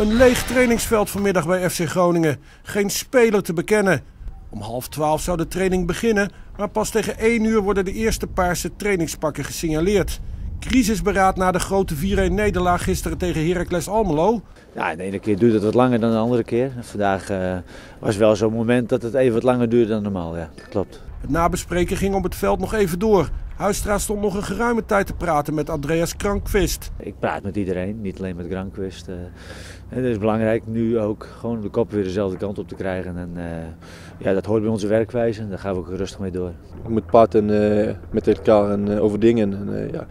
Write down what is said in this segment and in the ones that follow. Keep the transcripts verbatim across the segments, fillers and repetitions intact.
Een leeg trainingsveld vanmiddag bij F C Groningen. Geen speler te bekennen. Om half twaalf zou de training beginnen, maar pas tegen één uur worden de eerste paarse trainingspakken gesignaleerd. Crisisberaad na de grote vier een nederlaag gisteren tegen Heracles Almelo. Ja, de ene keer duurt het wat langer dan de andere keer. Vandaag uh, was wel zo'n moment dat het even wat langer duurde dan normaal. Ja, klopt. Het nabespreken ging op het veld nog even door. Huistra stond nog een geruime tijd te praten met Andreas Granqvist. Ik praat met iedereen, niet alleen met Granqvist. Uh, het is belangrijk nu ook gewoon de kop weer dezelfde kant op te krijgen. En, uh, ja, dat hoort bij onze werkwijze en daar gaan we ook rustig mee door. Ik moet praten uh, met elkaar en, uh, over dingen. En, uh, ja.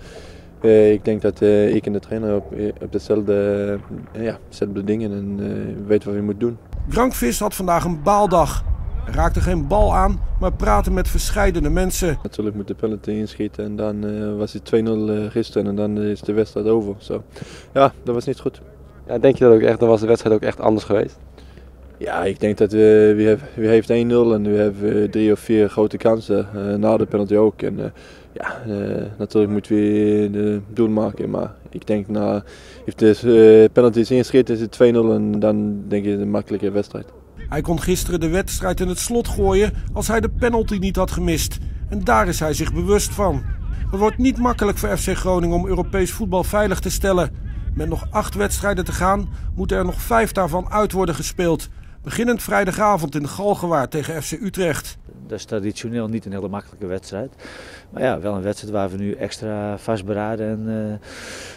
Uh, ik denk dat uh, ik en de trainer op, op dezelfde uh, ja, dingen en uh, weten wat we moeten doen. Granqvist had vandaag een baaldag. Hij raakte geen bal aan, maar praatte met verscheidene mensen. Natuurlijk moet de penalty inschieten en dan uh, was het twee nul uh, gisteren en dan is de wedstrijd over. So. Ja, dat was niet goed. Ja, denk je dat ook echt, dan was de wedstrijd ook echt anders geweest? Ja, ik denk dat we, we, hebben, we heeft één nul en we hebben drie of vier grote kansen, uh, na de penalty ook. En, uh, ja, uh, natuurlijk moeten we de doel maken, maar ik denk na als de uh, penalties inschiet is het twee nul en dan denk ik een makkelijke wedstrijd. Hij kon gisteren de wedstrijd in het slot gooien als hij de penalty niet had gemist. En daar is hij zich bewust van. Het wordt niet makkelijk voor F C Groningen om Europees voetbal veilig te stellen. Met nog acht wedstrijden te gaan moeten er nog vijf daarvan uit worden gespeeld. Beginnend vrijdagavond in de Galgenwaard tegen F C Utrecht. Dat is traditioneel niet een hele makkelijke wedstrijd. Maar ja, wel een wedstrijd waar we nu extra vastberaden en,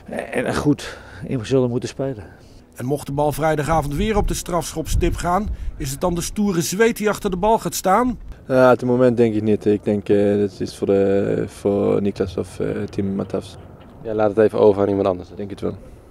uh, en goed in zullen moeten spelen. En mocht de bal vrijdagavond weer op de strafschopstip gaan, is het dan de stoere Zweed die achter de bal gaat staan? Ja, op het moment denk ik niet. Ik denk uh, dat is voor, uh, voor Niklas of uh, Tim Matavz. Ja, laat het even over aan iemand anders, denk ik het wel.